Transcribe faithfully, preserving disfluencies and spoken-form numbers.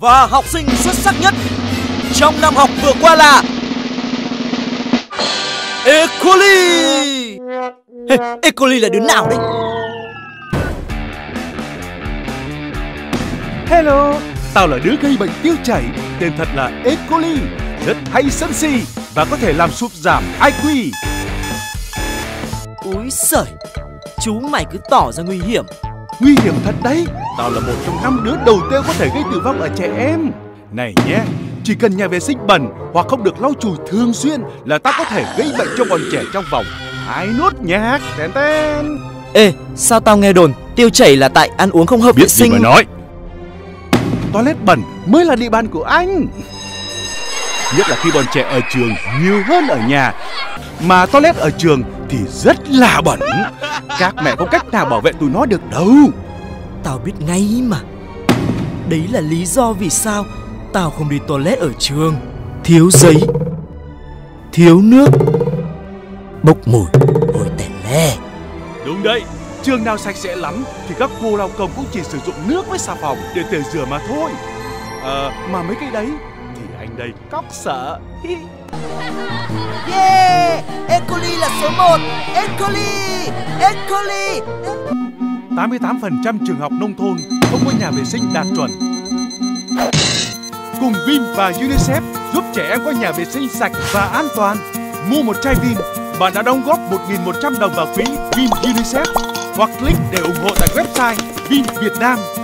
Và học sinh xuất sắc nhất trong năm học vừa qua là E. Coli. Hey, E. Coli là đứa nào đấy? Hello, tao là đứa gây bệnh tiêu chảy, tên thật là E. Coli, rất hay sân si và có thể làm sụt giảm i kiu. Úi sởi, chú mày cứ tỏ ra nguy hiểm. Nguy hiểm thật đấy, tao là một trong năm đứa đầu tiên có thể gây tử vong ở trẻ em. Này nhé, chỉ cần nhà vệ sinh bẩn hoặc không được lau chùi thường xuyên là tao có thể gây bệnh cho bọn trẻ trong vòng hai nốt nhạc. Tên tên. Ê, sao tao nghe đồn tiêu chảy là tại ăn uống không hợp vệ sinh? Biết gì mà nói. Toilet bẩn mới là địa bàn của anh. Nhất là khi bọn trẻ ở trường nhiều hơn ở nhà. Mà toilet ở trường thì rất là bẩn. Các mẹ có cách nào bảo vệ tụi nó được đâu. Tao biết ngay mà. Đấy là lý do vì sao tao không đi toilet ở trường. Thiếu giấy, thiếu nước, bốc mùi, ôi tè le. Đúng đấy, trường nào sạch sẽ lắm thì các cô lao công cũng chỉ sử dụng nước với xà phòng để tẩy rửa mà thôi. À, mà mấy cái đấy thì anh đây cóc sợ. Yeah, E. Coli là số một. E. Coli, E. Coli. tám mươi tám phần trăm trường học nông thôn không có nhà vệ sinh đạt chuẩn. Cùng Vin và UNICEF giúp trẻ em có nhà vệ sinh sạch và an toàn. Mua một chai Vin, bạn đã đóng góp một nghìn một trăm đồng vào quỹ Vin UNICEF. Hoặc click để ủng hộ tại website Vin Việt Nam.